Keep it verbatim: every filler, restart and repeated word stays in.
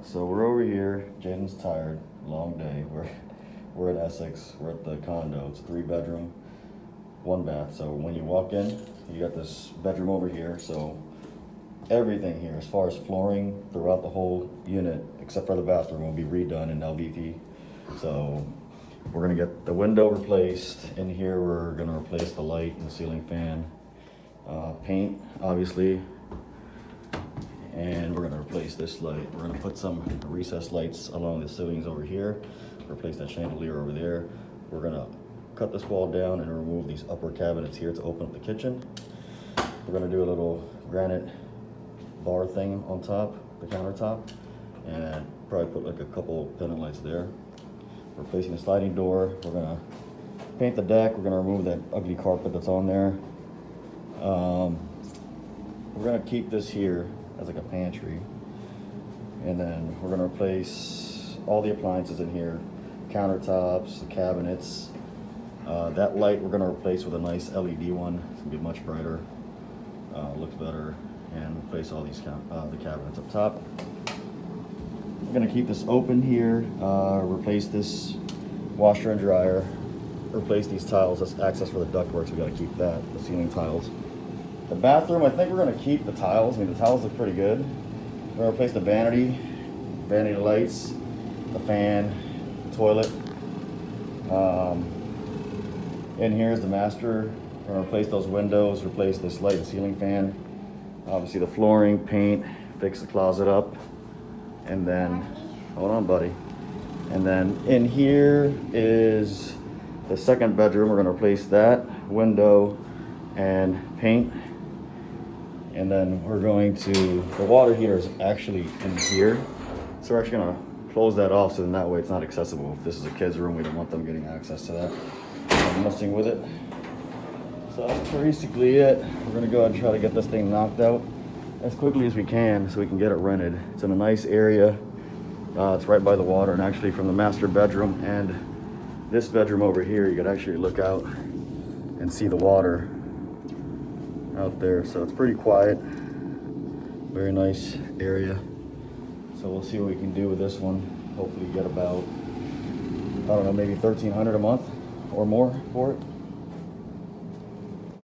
Alright, so we're over here. Jaden's tired. Long day. We're we're in Essex. We're at the condo. It's a three bedroom, one bath. So when you walk in, you got this bedroom over here. So everything here as far as flooring throughout the whole unit, except for the bathroom, will be redone in L V T. So we're gonna get the window replaced. In here we're gonna replace the light and the ceiling fan. Uh, paint, obviously. And we're gonna replace this light. We're gonna put some recessed lights along the ceilings over here, replace that chandelier over there. We're gonna cut this wall down and remove these upper cabinets here to open up the kitchen. We're gonna do a little granite bar thing on top, the countertop, and probably put like a couple pendant lights there. Replacing the sliding door. We're gonna paint the deck. We're gonna remove that ugly carpet that's on there. Um, we're gonna keep this here as like a pantry, and then we're gonna replace all the appliances in here, countertops, the cabinets. Uh, that light we're gonna replace with a nice L E D one. It's gonna be much brighter, uh, looks better, and replace all these uh, the cabinets up top. We're gonna keep this open here. Uh, replace this washer and dryer. Replace these tiles. That's access for the ductworks. We gotta keep that. The ceiling tiles. The bathroom, I think we're gonna keep the tiles. I mean, the tiles look pretty good. We're gonna replace the vanity, vanity lights, the fan, the toilet. Um, and here's the master. We're gonna replace those windows, replace this light and ceiling fan. Obviously the flooring, paint, fix the closet up. And then, hold on buddy. And then in here is the second bedroom. We're gonna replace that window and paint. And then we're going to, the water heater is actually in here. So we're actually gonna close that off so then that way it's not accessible. If this is a kid's room, we don't want them getting access to that. I'm messing with it. So that's basically it. We're gonna go ahead and try to get this thing knocked out as quickly as we can so we can get it rented. It's in a nice area. Uh, it's right by the water, and actually from the master bedroom and this bedroom over here, you could actually look out and see the water out there. So it's pretty quiet, very nice area. So we'll see what we can do with this one. Hopefully get about, I don't know, maybe thirteen hundred dollars a month or more for it.